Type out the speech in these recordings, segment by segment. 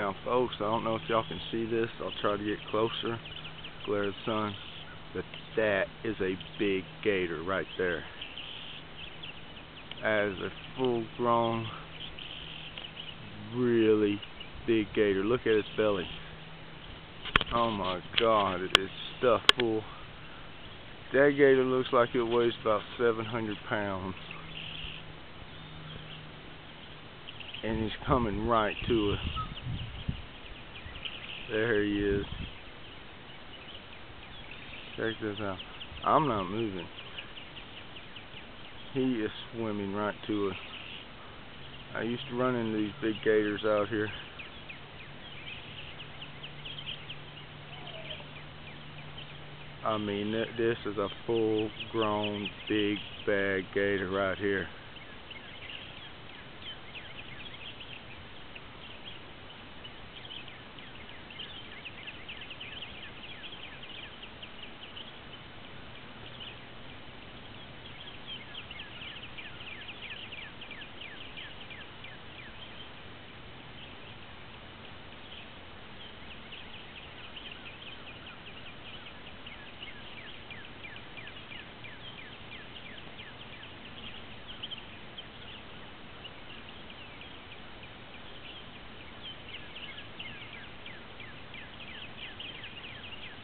Now folks, I don't know if y'all can see this. I'll try to get closer. Glare of the sun. But that is a big gator right there. That is a full grown, really big gator. Look at its belly. Oh my god, it is stuffed full. That gator looks like it weighs about 700 pounds. And he's coming right to us. There he is. Check this out. I'm not moving. He is swimming right to us. I used to run into these big gators out here. I mean, this is a full-grown, big, bad gator right here.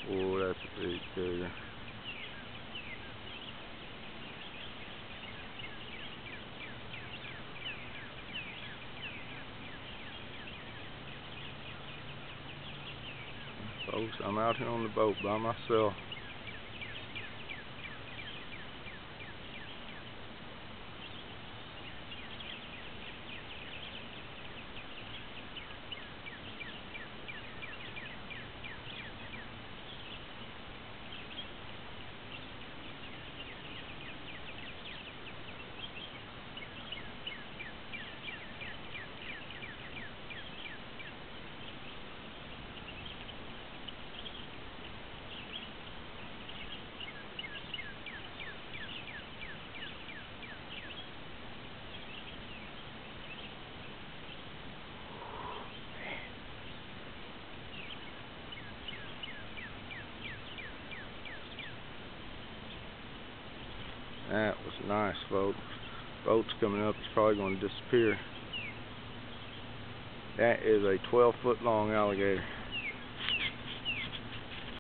Oh, that's a big gator. Folks, I'm out here on the boat by myself. That was nice, folks. Boat's coming up. It's probably going to disappear. That is a 12-foot-long alligator.